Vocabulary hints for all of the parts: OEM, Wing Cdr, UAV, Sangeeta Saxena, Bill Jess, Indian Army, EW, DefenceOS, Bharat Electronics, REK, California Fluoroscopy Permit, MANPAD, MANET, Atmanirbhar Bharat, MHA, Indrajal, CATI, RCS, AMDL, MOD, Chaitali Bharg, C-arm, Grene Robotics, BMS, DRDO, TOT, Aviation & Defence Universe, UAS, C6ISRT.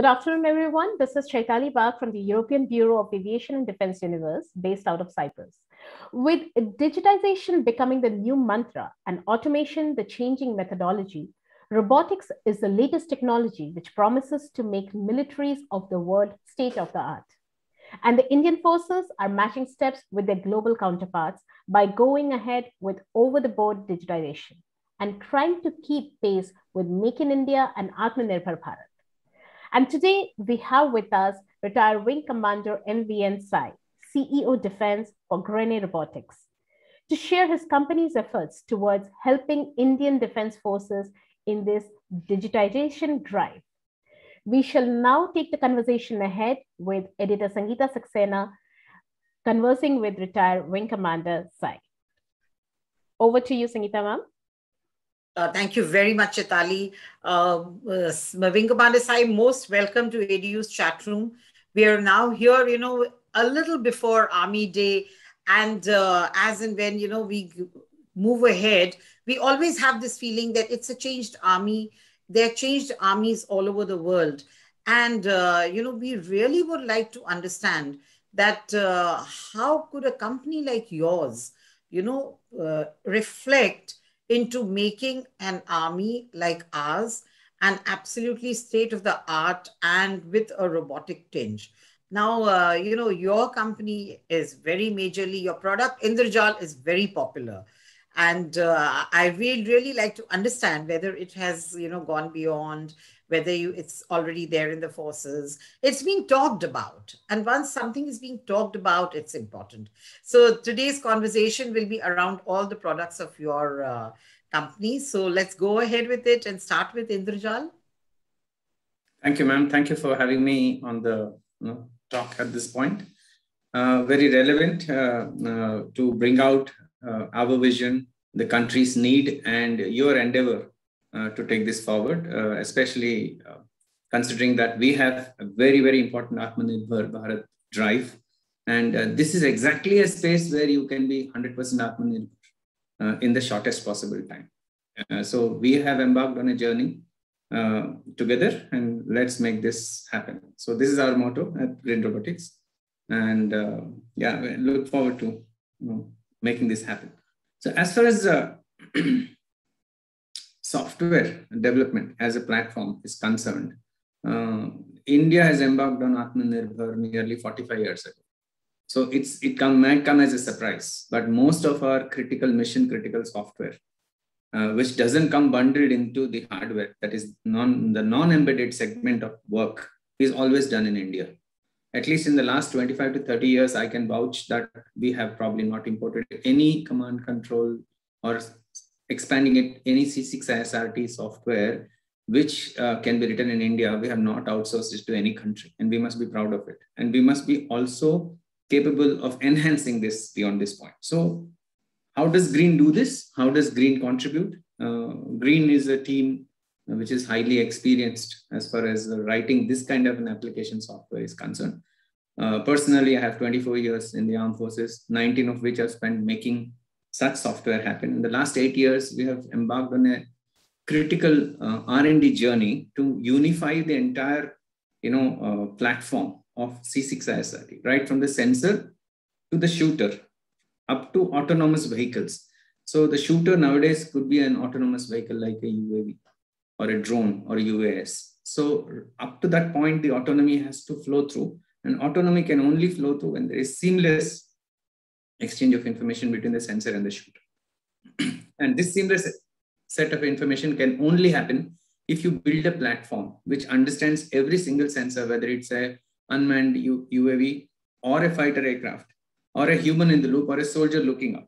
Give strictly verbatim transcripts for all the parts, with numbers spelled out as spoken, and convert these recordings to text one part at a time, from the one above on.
Good afternoon, everyone. This is Chaitali Bharg from the European Bureau of Aviation and Defence Universe, based out of Cyprus. With digitization becoming the new mantra and automation the changing methodology, robotics is the latest technology which promises to make militaries of the world state of the art. And the Indian forces are matching steps with their global counterparts by going ahead with over-the-board digitization and trying to keep pace with Make in India and Atmanirbhar Bharat. And today we have with us retired Wing Commander N V N Sai, C E O Defense for Grene Robotics, to share his company's efforts towards helping Indian Defense Forces in this digitization drive. We shall now take the conversation ahead with editor Sangeeta Saxena, conversing with retired Wing Commander Sai. Over to you, Sangeeta ma'am. Uh, thank you very much, Chaitali. Uh, uh, Wing Commander Sai, most welcome to A D U's chat room. We are now here, you know, a little before Army Day. And uh, as and when, you know, we move ahead, we always have this feeling that it's a changed army. There are changed armies all over the world. And, uh, you know, we really would like to understand that uh, how could a company like yours, you know, uh, reflect into making an army like ours an absolutely state-of-the-art and with a robotic tinge. Now, uh, you know, your company is very majorly, your product, Indrajal, is very popular. And uh, I really, really like to understand whether it has, you know, gone beyond, whether you, it's already there in the forces. It's being talked about. And once something is being talked about, it's important. So today's conversation will be around all the products of your uh, company. So let's go ahead with it and start with Indrajal. Thank you, ma'am. Thank you for having me on the you know, talk at this point. Uh, very relevant uh, uh, to bring out uh, our vision, the country's need, and your endeavor Uh, to take this forward, uh, especially uh, considering that we have a very, very important Atmanirbhar Bharat drive. And uh, this is exactly a space where you can be one hundred percent Atmanirbhar uh, in the shortest possible time. Uh, so we have embarked on a journey uh, together, and let's make this happen. So this is our motto at Grene Robotics. And uh, yeah, we look forward to you know, making this happen. So as far as uh, software development as a platform is concerned, uh, India has embarked on Atmanirbhar nearly forty-five years ago. So it's, it come, might come as a surprise, but most of our critical mission critical software, uh, which doesn't come bundled into the hardware, that is non, the non-embedded segment of work, is always done in India. At least in the last twenty-five to thirty years, I can vouch that we have probably not imported any command control or expanding it, any C six I S R T software, which uh, can be written in India. We have not outsourced it to any country, and we must be proud of it. And we must be also capable of enhancing this beyond this point. So how does Grene do this? How does Grene contribute? Uh, Grene is a team which is highly experienced as far as writing this kind of an application software is concerned. Uh, personally, I have twenty-four years in the armed forces, nineteen of which I've spent making such software happened. In the last eight years, we have embarked on a critical uh, R and D journey to unify the entire you know, uh, platform of C six I S R T, right from the sensor to the shooter, up to autonomous vehicles. So the shooter nowadays could be an autonomous vehicle like a U A V or a drone or a U A S. So up to that point, the autonomy has to flow through, and autonomy can only flow through when there is seamless exchange of information between the sensor and the shooter. And this seamless set of information can only happen if you build a platform which understands every single sensor, whether it's a unmanned U A V or a fighter aircraft or a human in the loop or a soldier looking out.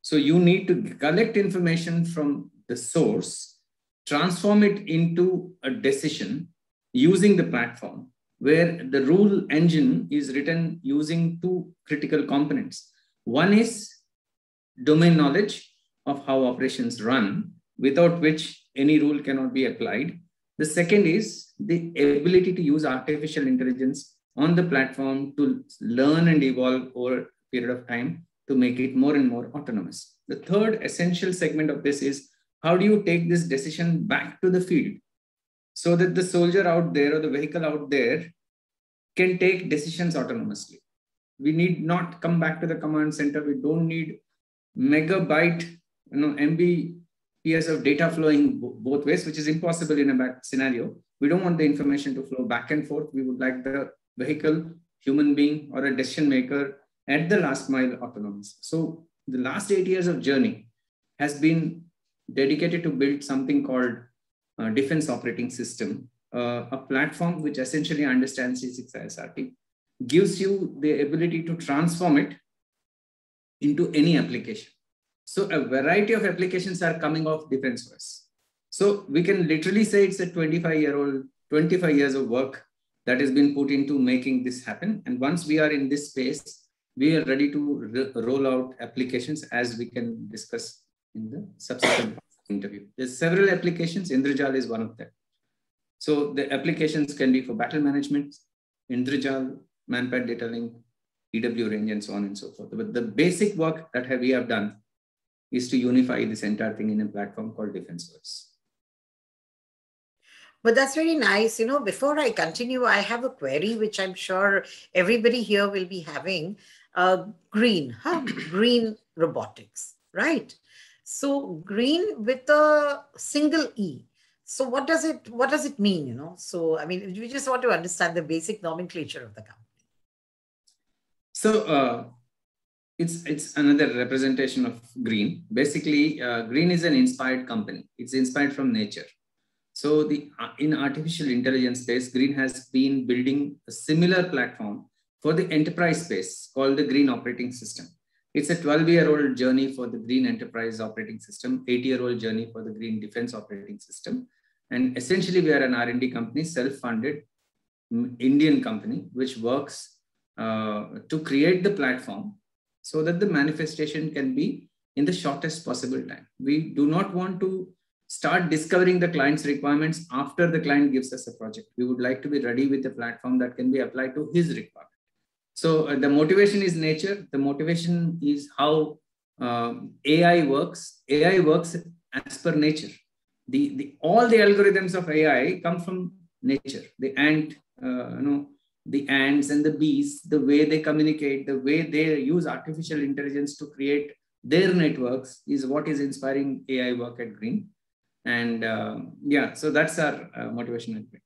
So you need to collect information from the source, transform it into a decision using the platform, where the rule engine is written using two critical components. One is domain knowledge of how operations run, without which any rule cannot be applied. The second is the ability to use artificial intelligence on the platform to learn and evolve over a period of time to make it more and more autonomous. The third essential segment of this is, how do you take this decision back to the field? so that the soldier out there or the vehicle out there can take decisions autonomously. We need not come back to the command center. We don't need megabyte, you know, M B P S of data flowing both ways, which is impossible in a bad scenario. We don't want the information to flow back and forth. We would like the vehicle, human being, or a decision maker at the last mile autonomous. So the last eight years of journey has been dedicated to build something called uh, Defense Operating System, uh, a platform which essentially understands C six I S R T, gives you the ability to transform it into any application. So a variety of applications are coming off DefenceOS. So we can literally say it's a twenty-five year old, twenty-five years of work that has been put into making this happen. And once we are in this space, we are ready to roll out applications, as we can discuss in the subsequent interview. There's several applications. Indrajal is one of them. So the applications can be for battle management, Indrajal, MANPAD data link, E W range, and so on and so forth. But the basic work that have we have done is to unify this entire thing in a platform called DefenceOS. But that's really nice. You know, before I continue, I have a query which I'm sure everybody here will be having. Uh, Grene, huh? Grene Robotics, right? So Grene with a single E. So what does it what does it mean? You know, so I mean, we just want to understand the basic nomenclature of the company. So uh, it's it's another representation of Grene. Basically, uh, Grene is an inspired company. It's inspired from nature. So the uh, in artificial intelligence space, Grene has been building a similar platform for the enterprise space called the Grene Operating System. It's a twelve year old journey for the Grene Enterprise Operating System, eight year old journey for the Grene Defense Operating System. And essentially we are an R and D company, self-funded Indian company, which works uh, to create the platform so that the manifestation can be in the shortest possible time. We do not want to start discovering the client's requirements after the client gives us a project. We would like to be ready with a platform that can be applied to his requirement. So uh, the motivation is nature. The motivation is how uh, A I works. A I works as per nature. The, the, all the algorithms of A I come from nature. The ant, uh, you know, the ants and the bees, the way they communicate, the way they use artificial intelligence to create their networks is what is inspiring A I work at Grene. And uh, yeah, so that's our uh, motivation at Grene.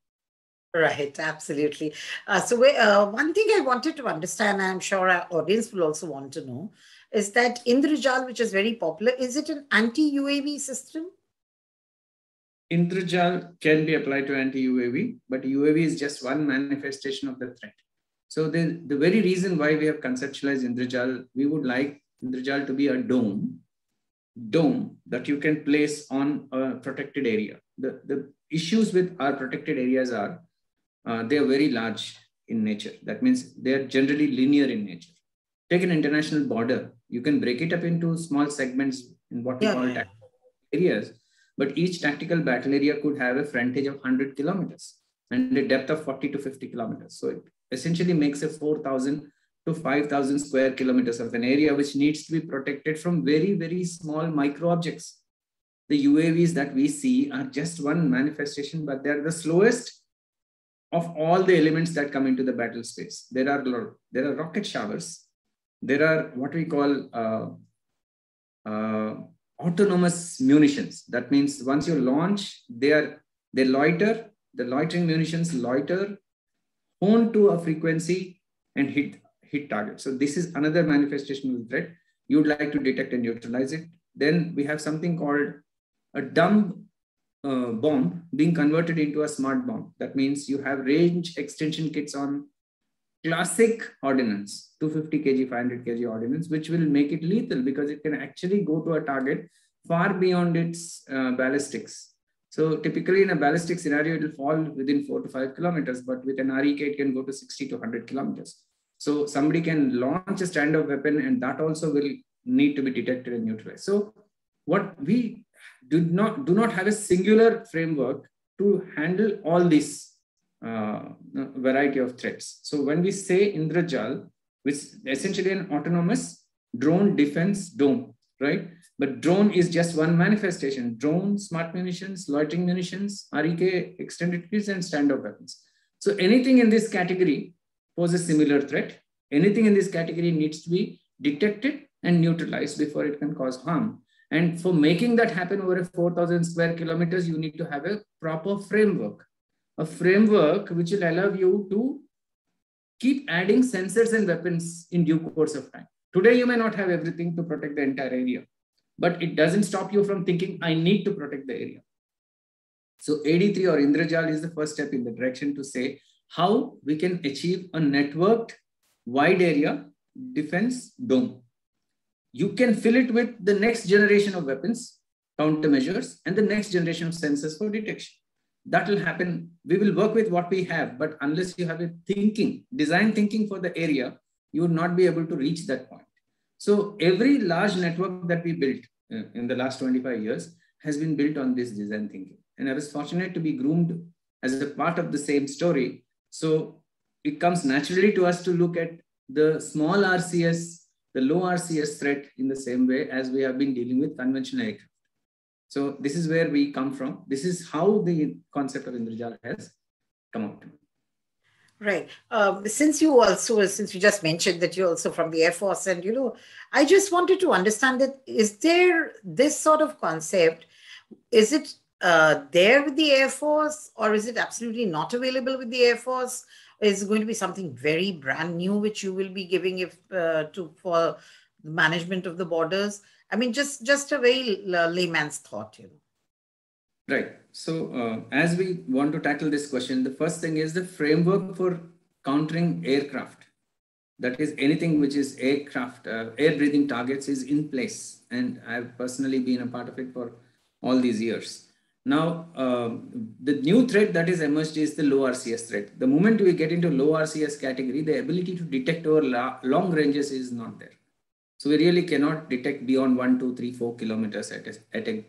Right, absolutely. Uh, so we, uh, one thing I wanted to understand, I'm sure our audience will also want to know, is that Indrajal, which is very popular, is it an anti-U A V system? Indrajal can be applied to anti-U A V, but U A V is just one manifestation of the threat. So the, the very reason why we have conceptualized Indrajal, we would like Indrajal to be a dome, dome that you can place on a protected area. The, the issues with our protected areas are Uh, they are very large in nature. That means they are generally linear in nature. Take an international border. You can break it up into small segments in what we yeah. call tactical areas. But each tactical battle area could have a frontage of one hundred kilometers and a depth of forty to fifty kilometers. So it essentially makes a four thousand to five thousand square kilometers of an area which needs to be protected from very, very small micro objects. The U A Vs that we see are just one manifestation, but they are the slowest of all the elements that come into the battle space. There are, there are rocket showers. There are what we call uh, uh, autonomous munitions. That means once you launch, they, are, they loiter, the loitering munitions loiter, hone to a frequency and hit, hit target. So this is another manifestation of threat. You'd like to detect and neutralize it. Then we have something called a dumb Uh, bomb being converted into a smart bomb. That means you have range extension kits on classic ordnance, two hundred fifty kilograms, five hundred kilograms ordnance, which will make it lethal because it can actually go to a target far beyond its uh, ballistics. So typically in a ballistic scenario, it will fall within four to five kilometers, but with an R E K, it can go to sixty to one hundred kilometers. So somebody can launch a standoff weapon and that also will need to be detected and neutralized. So what we Do not, do not have a singular framework to handle all these uh, variety of threats. So when we say Indrajal, which is essentially an autonomous drone defense dome, right? But drone is just one manifestation. Drone, smart munitions, loitering munitions, R E K, extended kits, and standoff weapons. So anything in this category poses a similar threat. Anything in this category needs to be detected and neutralized before it can cause harm. And for making that happen over four thousand square kilometers, you need to have a proper framework, a framework which will allow you to keep adding sensors and weapons in due course of time. Today, you may not have everything to protect the entire area, but it doesn't stop you from thinking, I need to protect the area. So A D three or Indrajal is the first step in the direction to say how we can achieve a networked wide area defense dome. You can fill it with the next generation of weapons, countermeasures, and the next generation of sensors for detection. That will happen. We will work with what we have, but unless you have a thinking, design thinking for the area, you would not be able to reach that point. So every large network that we built in the last twenty-five years has been built on this design thinking. And I was fortunate to be groomed as a part of the same story. So it comes naturally to us to look at the small R C S, the low R C S threat in the same way as we have been dealing with conventional aircraft. So this is where we come from. This is how the concept of Indrajal has come out. Right. Um, since you also, since you just mentioned that you're also from the Air Force, and you know, I just wanted to understand that, is there this sort of concept, is it uh, there with the Air Force, or is it absolutely not available with the Air Force? Is it going to be something very brand new which you will be giving if uh, to for the management of the borders? I mean, just just a very layman's thought, you know. Right. So uh, as we want to tackle this question, the first thing is the framework for countering aircraft. That is, anything which is aircraft, uh, air breathing targets is in place. And I've personally been a part of it for all these years. Now, uh, the new threat that is emerged is the low R C S threat. The moment we get into low R C S category, the ability to detect over long ranges is not there. So we really cannot detect beyond one, two, three, four kilometers at a, at a,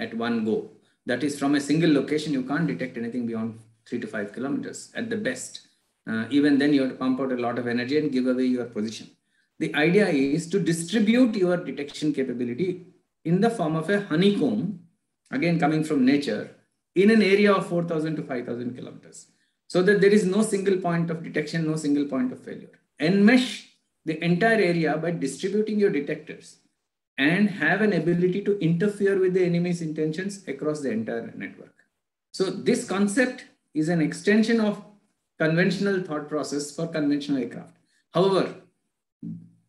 at one go. That is, from a single location, you can't detect anything beyond three to five kilometers at the best. Uh, even then, you have to pump out a lot of energy and give away your position. The idea is to distribute your detection capability in the form of a honeycomb, again coming from nature, in an area of four thousand to five thousand kilometers, so that there is no single point of detection, no single point of failure. Enmesh the entire area by distributing your detectors, and have an ability to interfere with the enemy's intentions across the entire network. So this concept is an extension of conventional thought process for conventional aircraft. However,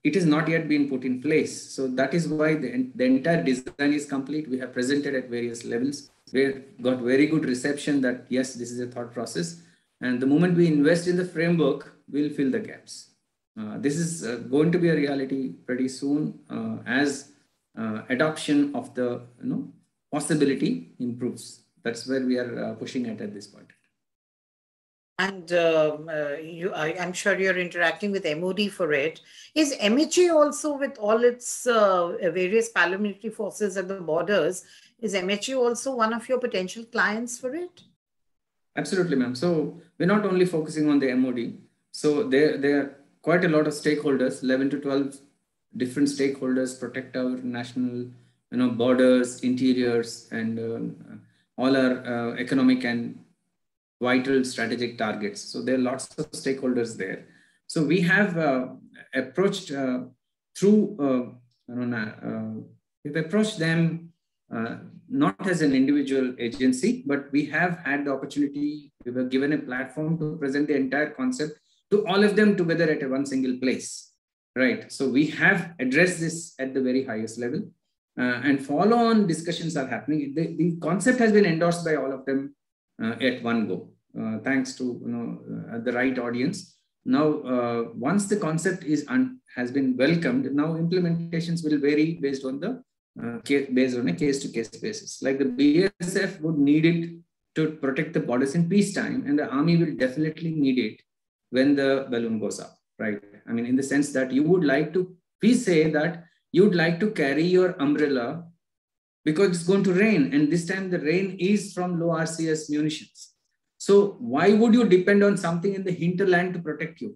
it has not yet been put in place. So that is why the, the entire design is complete. We have presented at various levels. We got very good reception that yes, this is a thought process. And the moment we invest in the framework, we'll fill the gaps. Uh, this is uh, going to be a reality pretty soon uh, as Uh, adoption of the you know, possibility improves. That's where we are uh, pushing it at this point. And um, uh, you, I, I'm sure you're interacting with M O D for it. Is M H A also, with all its uh, various paramilitary forces at the borders, is M H A also one of your potential clients for it? Absolutely, ma'am. So we're not only focusing on the M O D. So there, there are quite a lot of stakeholders, eleven to twelve different stakeholders protect our national, you know, borders, interiors, and uh, all our uh, economic and vital strategic targets. So there are lots of stakeholders there. So we have uh, approached uh, through, uh, I don't know, uh, we've approached them uh, not as an individual agency, but we have had the opportunity, we were given a platform to present the entire concept to all of them together at a one single place. Right. So we have addressed this at the very highest level uh, and follow-on discussions are happening. The, the concept has been endorsed by all of them uh, at one go, uh, thanks to you know, uh, the right audience. Now, uh, once the concept is un has been welcomed, now implementations will vary based on the uh, case, based on a case-to-case basis. Like the B S F would need it to protect the borders in peacetime, and the army will definitely need it when the balloon goes up. Right. I mean, in the sense that you would like to, we say that you'd like to carry your umbrella because it's going to rain. And this time the rain is from low R C S munitions. So why would you depend on something in the hinterland to protect you?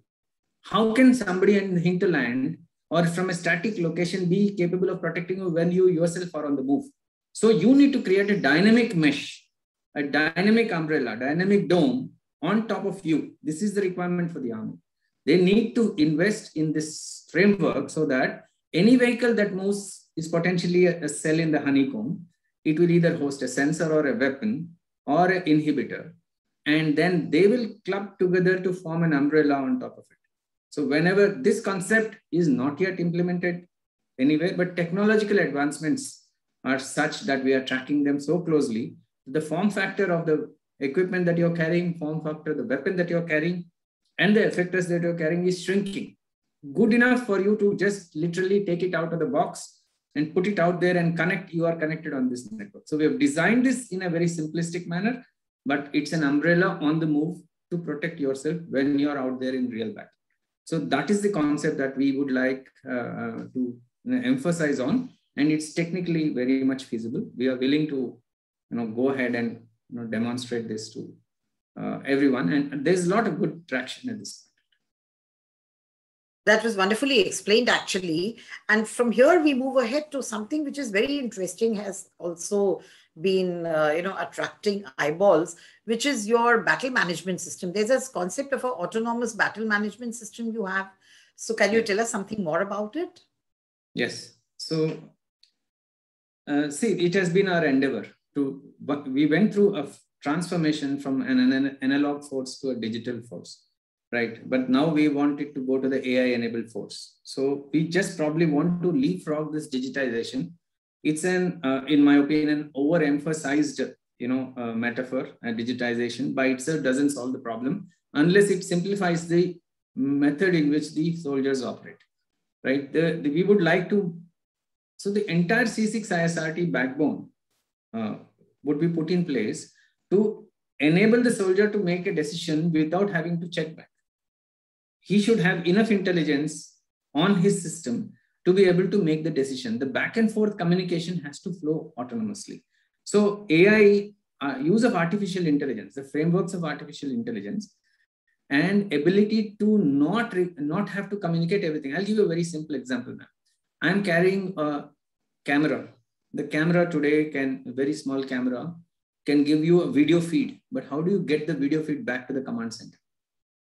How can somebody in the hinterland or from a static location be capable of protecting you when you yourself are on the move. So you need to create a dynamic mesh, a dynamic umbrella, dynamic dome on top of you. This is the requirement for the army. They need to invest in this framework so that any vehicle that moves is potentially a, a cell in the honeycomb. It will either host a sensor or a weapon or an inhibitor, and then they will club together to form an umbrella on top of it. So whenever this concept is not yet implemented anywhere, but technological advancements are such that we are tracking them so closely. The form factor of the equipment that you're carrying, form factor, the weapon that you're carrying, and the effectors that you're carrying is shrinking. Good enough for you to just literally take it out of the box and put it out there and connect. You are connected on this network. So we have designed this in a very simplistic manner, but it's an umbrella on the move to protect yourself when you're out there in real battle. So that is the concept that we would like uh, to emphasize on, and it's technically very much feasible. We are willing to, you know, go ahead and, you know, demonstrate this to uh, everyone, and there's a lot of good traction at this point. That was wonderfully explained, actually. And from here, we move ahead to something which is very interesting, has also been, uh, you know, attracting eyeballs, which is your battle management system. There's this concept of an autonomous battle management system you have. So can you tell us something more about it? Yes. So, uh, see, it has been our endeavor to, but we went through a transformation from an, an analog force to a digital force. Right, but now we want it to go to the A I-enabled force. So we just probably want to leapfrog this digitization. It's an, uh, in my opinion, overemphasized, you know, uh, metaphor. And digitization by itself doesn't solve the problem unless it simplifies the method in which the soldiers operate. Right, the, the, we would like to. So the entire C six I S R T backbone uh, would be put in place to enable the soldier to make a decision without having to check back. He should have enough intelligence on his system to be able to make the decision. The back and forth communication has to flow autonomously. So A I, uh, use of artificial intelligence, the frameworks of artificial intelligence, and ability to not, not have to communicate everything. I'll give you a very simple example now. I'm carrying a camera. The camera today can, a very small camera, can give you a video feed, but how do you get the video feed back to the command center?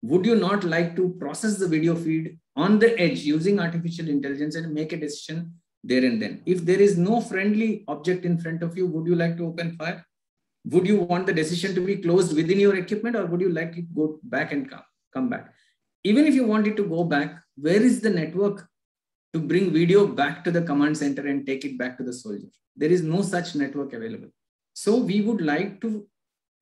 Would you not like to process the video feed on the edge using artificial intelligence and make a decision there and then? If there is no friendly object in front of you, would you like to open fire? Would you want the decision to be closed within your equipment, or would you like it to go back and come, come back? Even if you want it to go back, where is the network to bring video back to the command center and take it back to the soldier? There is no such network available. So we would like to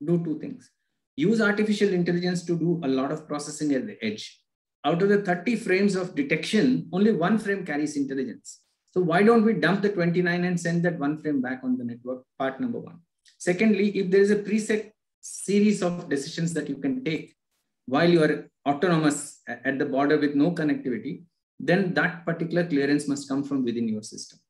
do two things. Use artificial intelligence to do a lot of processing at the edge. Out of the thirty frames of detection, only one frame carries intelligence. So why don't we dump the twenty-nine and send that one frame back on the network, part number one. Secondly, if there is a preset series of decisions that you can take while you are autonomous at the border with no connectivity, then that particular clearance must come from within your system.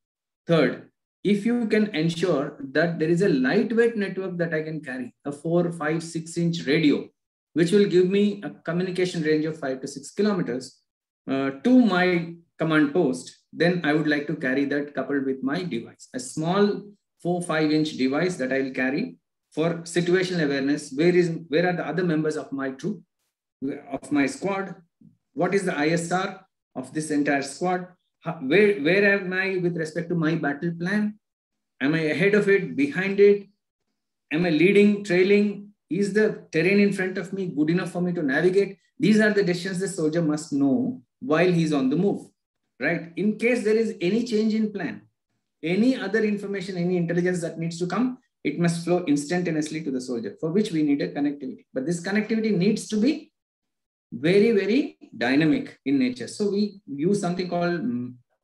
Third, if you can ensure that there is a lightweight network that I can carry, a four, five, six inch radio, which will give me a communication range of five to six kilometers uh, to my command post, then I would like to carry that coupled with my device, a small four, five inch device that I will carry for situational awareness. Where is, where are the other members of my troop, of my squad? What is the I S R of this entire squad? Where, where am I with respect to my battle plan? Am I ahead of it, behind it? Am I leading, trailing? Is the terrain in front of me good enough for me to navigate? These are the decisions the soldier must know while he's on the move, right? In case there is any change in plan, any other information, any intelligence that needs to come, it must flow instantaneously to the soldier, for which we need a connectivity. But this connectivity needs to be very, very dynamic in nature. So we use something called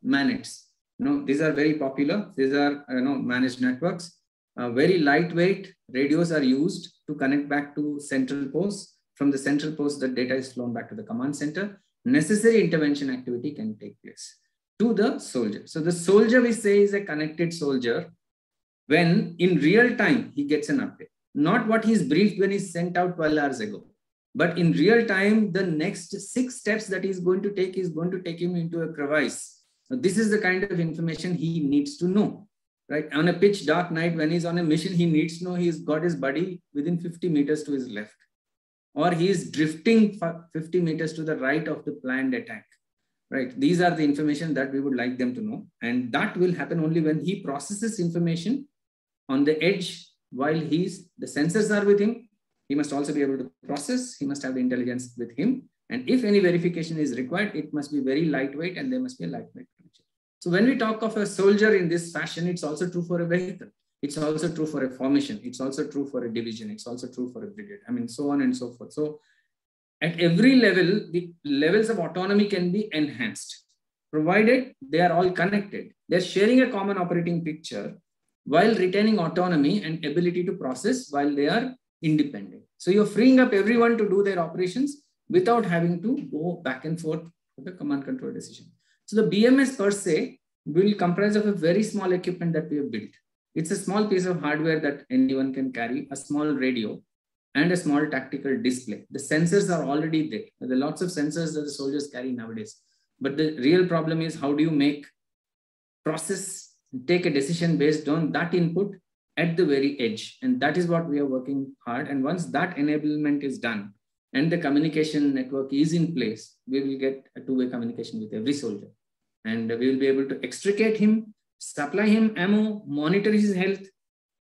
MANETs. You know, these are very popular. These are, you know, managed networks. Uh, very lightweight radios are used to connect back to central posts. From the central post, the data is flown back to the command center. Necessary intervention activity can take place to the soldier. So the soldier, we say, is a connected soldier when in real time he gets an update. Not what he's briefed when he's sent out twelve hours ago. But in real time, the next six steps that he's going to take is going to take him into a crevice So this is the kind of information he needs to know, right? On a pitch dark night, when he's on a mission, he needs to know he's got his buddy within fifty meters to his left, or he is drifting fifty meters to the right of the planned attack, right? These are the information that we would like them to know. And that will happen only when he processes information on the edge while he's, the sensors are with him. He must also be able to process. He must have the intelligence with him. And if any verification is required, it must be very lightweight and there must be a lightweight creature. So when we talk of a soldier in this fashion, it's also true for a vehicle. It's also true for a formation. It's also true for a division. It's also true for a brigade. I mean, so on and so forth. So at every level, the levels of autonomy can be enhanced, provided they are all connected. They're sharing a common operating picture while retaining autonomy and ability to process while they are independent. So you're freeing up everyone to do their operations without having to go back and forth with the command control decision. So the B M S per se will comprise of a very small equipment that we have built. It's a small piece of hardware that anyone can carry, a small radio and a small tactical display. The sensors are already there. There are lots of sensors that the soldiers carry nowadays. But the real problem is, how do you make process, take a decision based on that input at the very edge? And that is what we are working hard. And once that enablement is done and the communication network is in place, we will get a two-way communication with every soldier. And we will be able to extricate him, supply him ammo, monitor his health,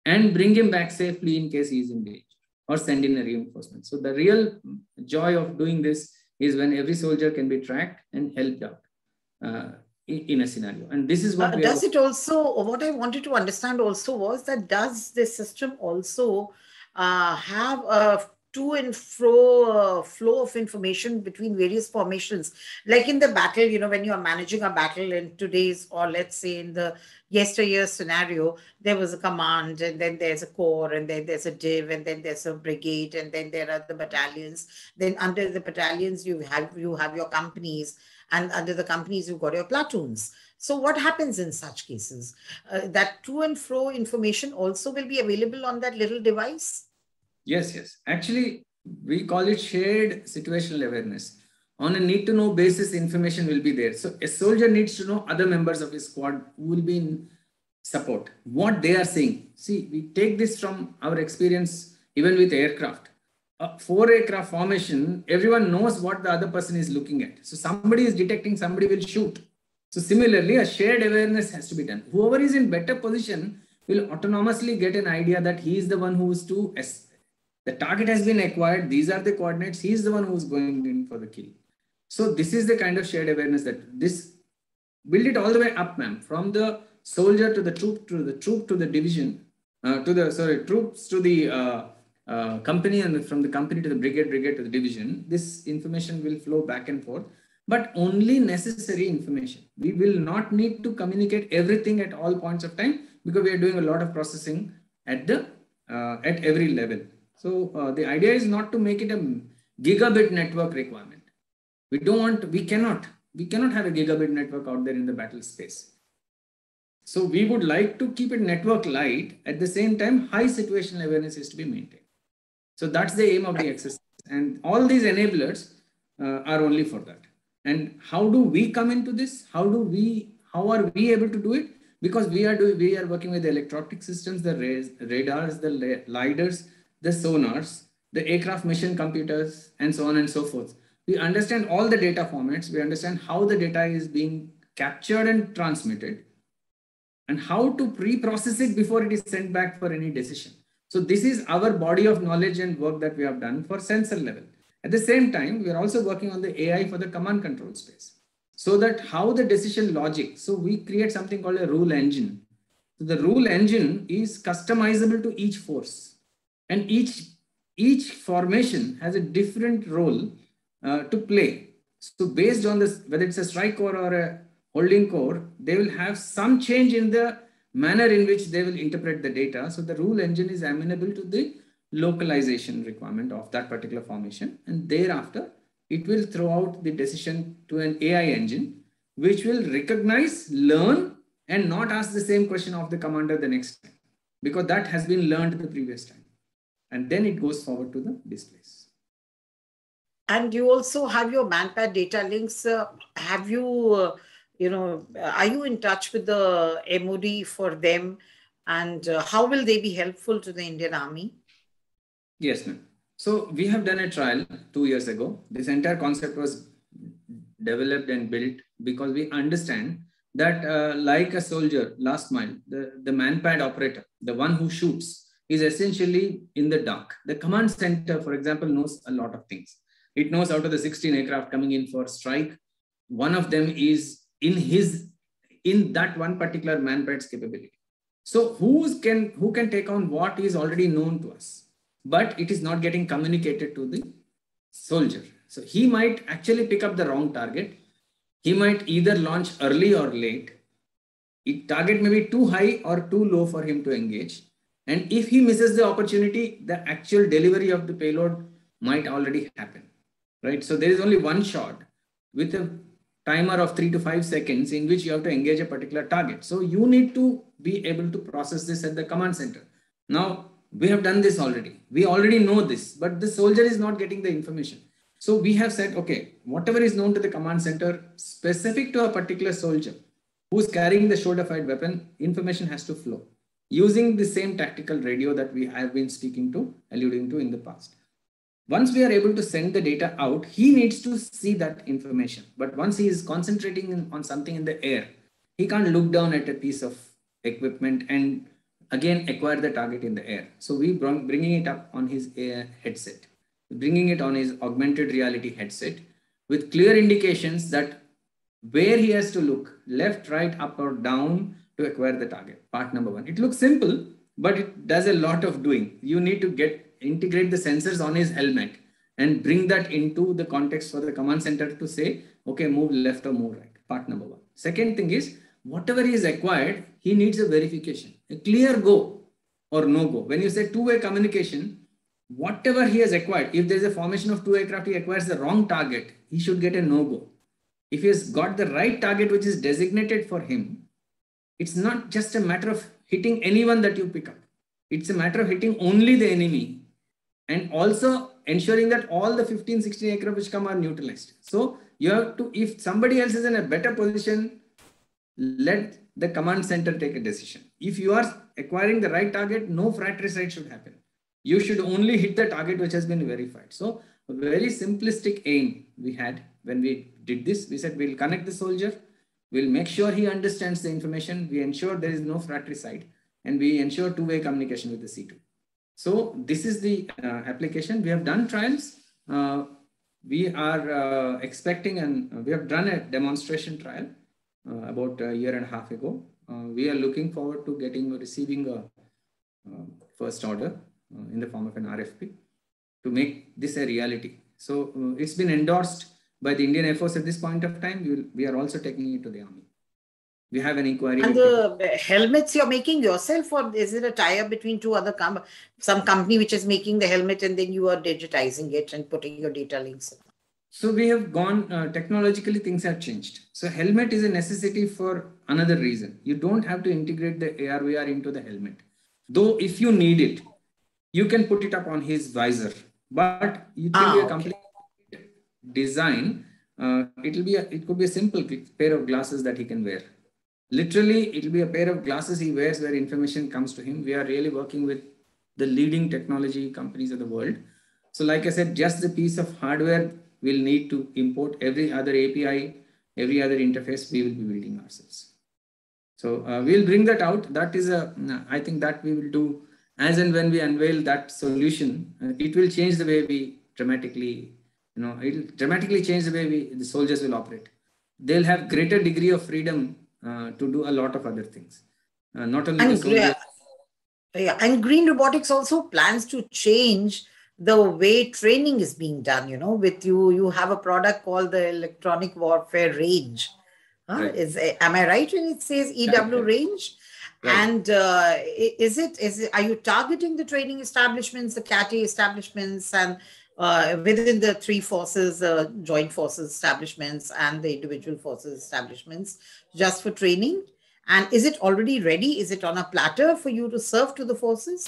and bring him back safely in case he is in danger, or send in a reinforcement. So the real joy of doing this is when every soldier can be tracked and helped out uh, in a scenario. And this is what uh, we does are... it also, what I wanted to understand also was that does this system also uh, have a to and fro uh, flow of information between various formations, like in the battle, you know, when you are managing a battle in today's, or let's say in the yesteryear scenario, there was a command and then there's a corps and then there's a div and then there's a brigade and then there are the battalions. Then under the battalions, you have, you have your companies, and under the companies, you've got your platoons. So what happens in such cases? Uh, that to and fro information also will be available on that little device? Yes, yes. Actually, we call it shared situational awareness. On a need-to-know basis, information will be there. So a soldier needs to know other members of his squad who will be in support, what they are saying. See, we take this from our experience, even with aircraft. A four-aircraft formation, everyone knows what the other person is looking at. So somebody is detecting, somebody will shoot. So similarly, a shared awareness has to be done. Whoever is in better position will autonomously get an idea that he is the one who is to the target has been acquired. These are the coordinates. He's the one who's going in for the kill. So this is the kind of shared awareness that this build it all the way up, ma'am, from the soldier to the troop, to the troop, to the division, uh, to the, sorry, troops to the uh, uh, company, and from the company to the brigade, brigade to the division. This information will flow back and forth, but only necessary information. We will not need to communicate everything at all points of time, because we are doing a lot of processing at the, uh, at every level. So uh, the idea is not to make it a gigabit network requirement. We don't want, we cannot, we cannot have a gigabit network out there in the battle space. So we would like to keep it network light. At the same time, high situational awareness is to be maintained. So that's the aim of the exercise. And all these enablers uh, are only for that. And how do we come into this? How do we, how are we able to do it? Because we are doing, we are working with the electro-optic systems, the radars, the lidars, the sonars, the aircraft mission computers, and so on and so forth. We understand all the data formats. We understand how the data is being captured and transmitted, and how to pre-process it before it is sent back for any decision. So this is our body of knowledge and work that we have done for sensor level. At the same time, we are also working on the A I for the command control space, so that how the decision logic. So we create something called a rule engine. So the rule engine is customizable to each force. And each, each formation has a different role uh, to play. So based on this, whether it's a strike corps or a holding corps, they will have some change in the manner in which they will interpret the data. So the rule engine is amenable to the localization requirement of that particular formation. And thereafter, it will throw out the decision to an A I engine, which will recognize, learn, and not ask the same question of the commander the next time, because that has been learned the previous time. And then it goes forward to the displays. And you also have your MANPAD data links. Uh, have you uh, you know, are you in touch with the M O D for them, and uh, how will they be helpful to the Indian Army? Yes, ma'am. So we have done a trial two years ago. This entire concept was developed and built because we understand that uh, like a soldier, last mile, the, the MANPAD operator, the one who shoots, is essentially in the dark. The command center, for example, knows a lot of things. It knows out of the sixteen aircraft coming in for strike, one of them is in his, in that one particular MANPAD's capability. So who's can, who can take on what is already known to us, but it is not getting communicated to the soldier. So he might actually pick up the wrong target. He might either launch early or late. It target may be too high or too low for him to engage. And if he misses the opportunity, the actual delivery of the payload might already happen, right? So there is only one shot with a timer of three to five seconds in which you have to engage a particular target. So you need to be able to process this at the command center. Now, we have done this already. We already know this, but the soldier is not getting the information. So we have said, okay, whatever is known to the command center specific to a particular soldier who's carrying the shoulder fired weapon, information has to flow using the same tactical radio that we have been speaking to, alluding to in the past. Once we are able to send the data out, he needs to see that information. But once he is concentrating on something in the air, he can't look down at a piece of equipment and again acquire the target in the air. So we bring bringing it up on his air headset, bringing it on his augmented reality headset with clear indications that where he has to look, left, right, up or down, to acquire the target. Part number one. It looks simple, but it does a lot of doing. You need to get integrate the sensors on his helmet and bring that into the context for the command center to say, okay, move left or move right. Part number one. Second thing is, whatever is acquired, he needs a verification, a clear go or no go. When you say two-way communication, whatever he has acquired, if there's a formation of two aircraft, he acquires the wrong target, he should get a no go. If he has got the right target, which is designated for him, it's not just a matter of hitting anyone that you pick up. It's a matter of hitting only the enemy and also ensuring that all the fifteen, sixteen aircraft which come are neutralized. So you have to, if somebody else is in a better position, let the command center take a decision. If you are acquiring the right target, no fratricide should happen. You should only hit the target which has been verified. So a very simplistic aim we had when we did this. We said, we'll connect the soldier. We'll make sure he understands the information. We ensure there is no fratricide and we ensure two-way communication with the C two. So this is the uh, application. We have done trials. Uh, we are uh, expecting and uh, we have done a demonstration trial uh, about a year and a half ago. Uh, we are looking forward to getting or receiving a uh, first order uh, in the form of an R F P to make this a reality. So uh, it's been endorsed by the Indian Air Force at this point of time. We'll, we are also taking it to the Army. We have an inquiry. And the it. helmets you're making yourself, or is it a tie-up between two other com some company which is making the helmet and then you are digitizing it and putting your data links in? So we have gone, uh, technologically things have changed. So helmet is a necessity for another reason. You don't have to integrate the A R V R into the helmet. Though if you need it, you can put it up on his visor. But it ah, will be a company. Okay. Design, uh, it'll be a, it could be a simple pair of glasses that he can wear. Literally, it'll be a pair of glasses he wears where information comes to him. We are really working with the leading technology companies of the world. So like I said, just the piece of hardware we'll need to import. Every other A P I, every other interface we will be building ourselves. So uh, we'll bring that out. That is a, I think that we will do as and when we unveil that solution, uh, it will change the way we dramatically You know, it'll dramatically change the way we, the soldiers will operate. They'll have greater degree of freedom uh, to do a lot of other things. Uh, not only and, the soldiers. Yeah, and Grene Robotics also plans to change the way training is being done. You know, with you, you have a product called the Electronic Warfare Range. Huh? Right. Is am I right when it says E W right. range? Right. And uh, is it is it, are you targeting the training establishments, the C A T I establishments, and Uh, within the three forces, uh, joint forces establishments and the individual forces establishments, just for training? And is it already ready? Is it on a platter for you to serve to the forces?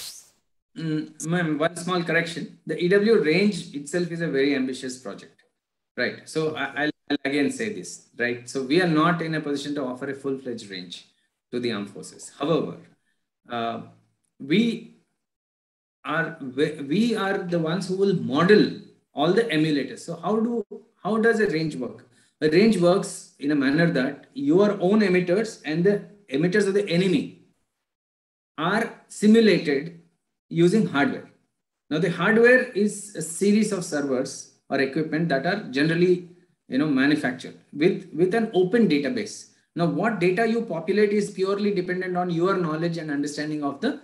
Mm, ma'am, one small correction. The E W range itself is a very ambitious project, right? So I, I'll I'll again say this, right? So we are not in a position to offer a full-fledged range to the armed forces. However, uh, we are we are the ones who will model all the emulators. So how do how does a range work? A range works in a manner that your own emitters and the emitters of the enemy are simulated using hardware. Now the hardware is a series of servers or equipment that are generally, you know, manufactured with with an open database. Now what data you populate is purely dependent on your knowledge and understanding of the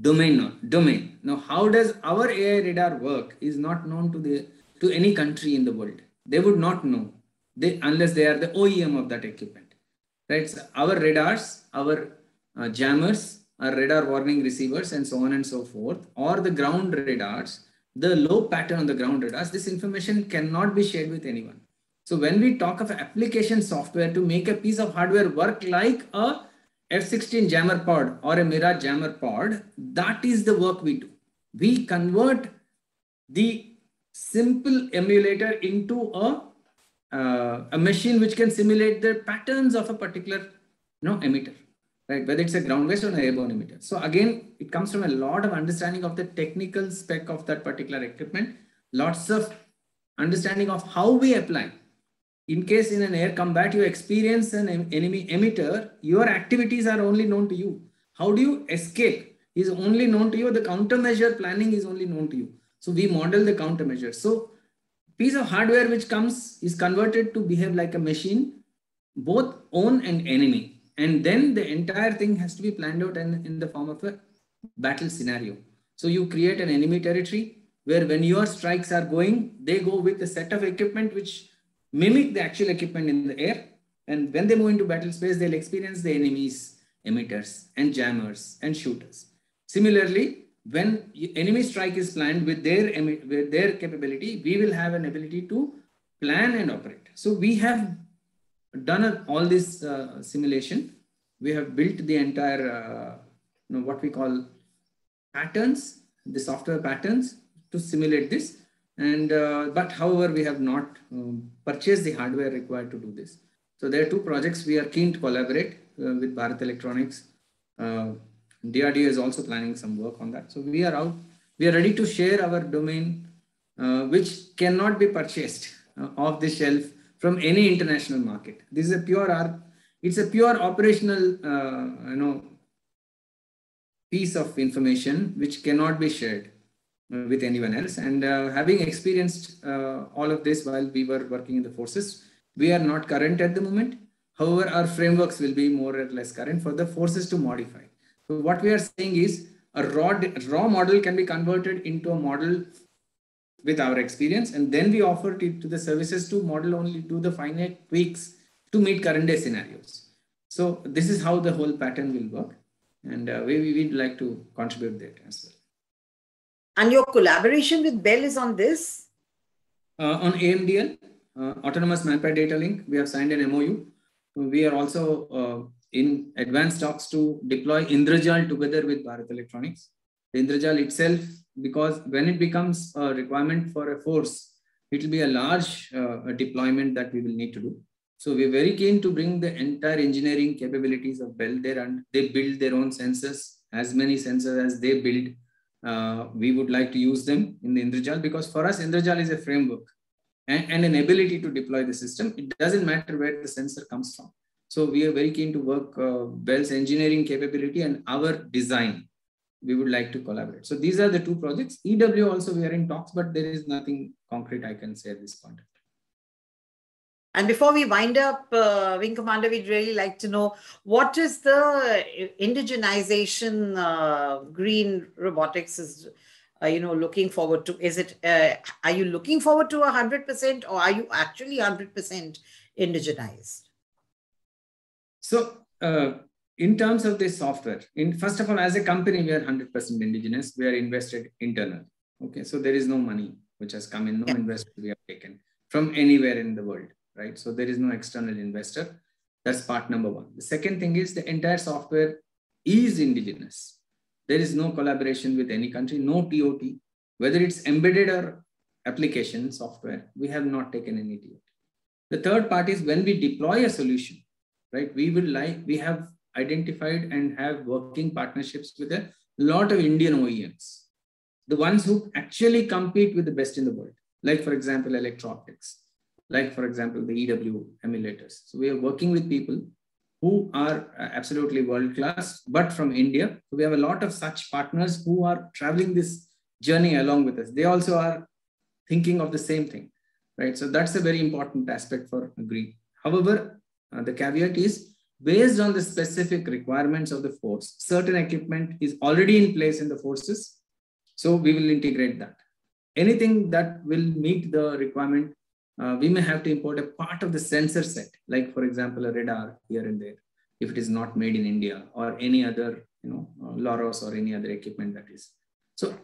domain domain. Now how does our A I radar work is not known to the to any country in the world. They would not know they unless they are the O E M of that equipment, right? So our radars, our uh, jammers, our radar warning receivers, and so on and so forth, or the ground radars, the low pattern on the ground radars, this information cannot be shared with anyone. So when we talk of application software to make a piece of hardware work like a F sixteen jammer pod or a Mirage jammer pod, that is the work we do. We convert the simple emulator into a uh, a machine which can simulate the patterns of a particular, you know, emitter, right? Whether it's a ground-based or an airborne emitter. So again, it comes from a lot of understanding of the technical spec of that particular equipment, lots of understanding of how we apply. In case in an air combat you experience an enemy emitter, your activities are only known to you. How do you escape is only known to you. The countermeasure planning is only known to you. So we model the countermeasure. So piece of hardware which comes is converted to behave like a machine, both own and enemy. And then the entire thing has to be planned out and in the form of a battle scenario. So you create an enemy territory where when your strikes are going, they go with a set of equipment which mimic the actual equipment in the air, and when they move into battle space, they'll experience the enemy's emitters and jammers and shooters. Similarly, when enemy strike is planned with their with their capability, we will have an ability to plan and operate. So we have done a, all this uh, simulation. We have built the entire, uh, you know, what we call patterns, the software patterns to simulate this. And uh, but however, we have not um, purchased the hardware required to do this. So there are two projects we are keen to collaborate uh, with Bharat Electronics. Uh, D R D O is also planning some work on that. So we are out. We are ready to share our domain, uh, which cannot be purchased uh, off the shelf from any international market. This is a pure art. It's a pure operational, uh, you know, piece of information which cannot be shared with anyone else. And uh, having experienced uh, all of this while we were working in the forces, we are not current at the moment. However, our frameworks will be more or less current for the forces to modify. So what we are saying is a raw raw model can be converted into a model with our experience, and then we offer it to the services to model only do the finite tweaks to meet current day scenarios. So this is how the whole pattern will work, and uh, we we'd like to contribute that as well. And your collaboration with Bell is on this? Uh, on A M D L, uh, Autonomous Manpower Data Link, we have signed an M O U. We are also uh, in advanced talks to deploy Indrajal together with Bharat Electronics. The Indrajal itself, because when it becomes a requirement for a force, it will be a large uh, deployment that we will need to do. So we're very keen to bring the entire engineering capabilities of Bell there, and they build their own sensors, as many sensors as they build. Uh, we would like to use them in the Indrajal, because for us, Indrajal is a framework and, and an ability to deploy the system. It doesn't matter where the sensor comes from. So we are very keen to work uh, Bell's engineering capability and our design. We would like to collaborate. So these are the two projects. E W also we are in talks, but there is nothing concrete I can say at this point. And before we wind up, uh, Wing Commander, we'd really like to know, what is the indigenization uh, Grene Robotics is, uh, you know, looking forward to? Is it, uh, are you looking forward to one hundred percent, or are you actually one hundred percent indigenized? So uh, in terms of this software, in first of all, as a company, we are one hundred percent indigenous. We are invested internally. Okay, so there is no money which has come in, no yeah. investment we have taken from anywhere in the world. Right? So there is no external investor. That's part number one. The second thing is the entire software is indigenous. There is no collaboration with any country, no T O T, whether it's embedded or application software. We have not taken any T O T. The third part is when we deploy a solution, right? We will like, we have identified and have working partnerships with a lot of Indian O E Ms, the ones who actually compete with the best in the world, like for example, Electro-Optics, like for example, the E W emulators. So we are working with people who are absolutely world-class, but from India. So we have a lot of such partners who are traveling this journey along with us. They also are thinking of the same thing, right? So that's a very important aspect for Grene. However, uh, the caveat is, based on the specific requirements of the force, certain equipment is already in place in the forces. So we will integrate that. Anything that will meet the requirement, uh, we may have to import a part of the sensor set, like for example, a radar here and there, if it is not made in India or any other, you know, L O R O S or any other equipment that is. So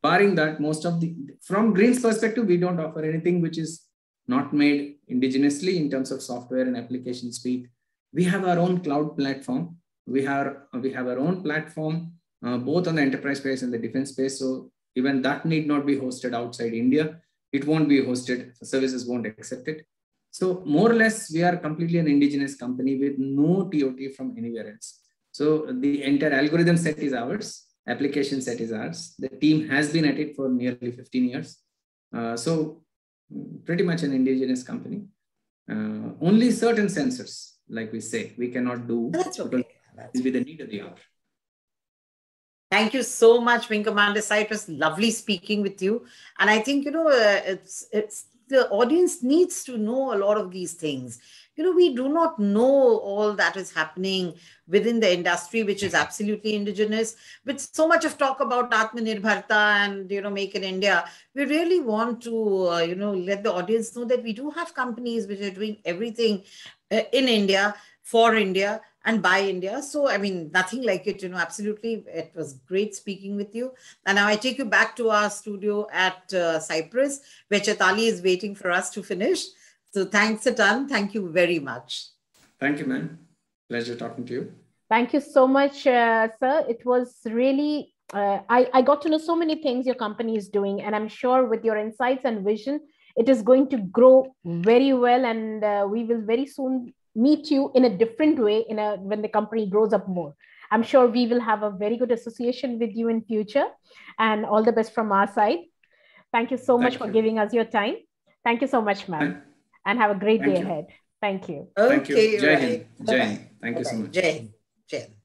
barring that, most of the, from Grene's perspective, we don't offer anything which is not made indigenously in terms of software and application suite. We have our own cloud platform. We are, we have our own platform, uh, both on the enterprise space and the defense space. So even that need not be hosted outside India. It won't be hosted, services won't accept it. So more or less, we are completely an indigenous company with no T O T from anywhere else. So the entire algorithm set is ours, application set is ours. The team has been at it for nearly fifteen years. Uh, so pretty much an indigenous company. Uh, only certain sensors, like we say, we cannot do. That's okay. That's with the need of the hour. Thank you so much, Wing Commander Sai. It was lovely speaking with you. And I think, you know, uh, it's, it's the audience needs to know a lot of these things. You know, we do not know all that is happening within the industry, which is absolutely indigenous. With so much of talk about Atmanirbharta and, you know, Make in India, we really want to, uh, you know, let the audience know that we do have companies which are doing everything uh, in India, for India, and by India. So, I mean, nothing like it, you know, absolutely. It was great speaking with you. And now I take you back to our studio at uh, Cyprus, where Chaitali is waiting for us to finish. So thanks a ton. Thank you very much. Thank you, ma'am. Pleasure talking to you. Thank you so much, uh, sir. It was really, uh, I, I got to know so many things your company is doing, and I'm sure with your insights and vision, it is going to grow very well. And uh, we will very soon meet you in a different way in a, when the company grows up more. I'm sure we will have a very good association with you in future, and all the best from our side. Thank you so Thank much you. for giving us your time. Thank you so much, ma'am. And have a great Thank day you. ahead. Thank you. Okay, Thank you. Jai Hind. Jai Hind. Thank you so much. Jai Hind. Jai Hind.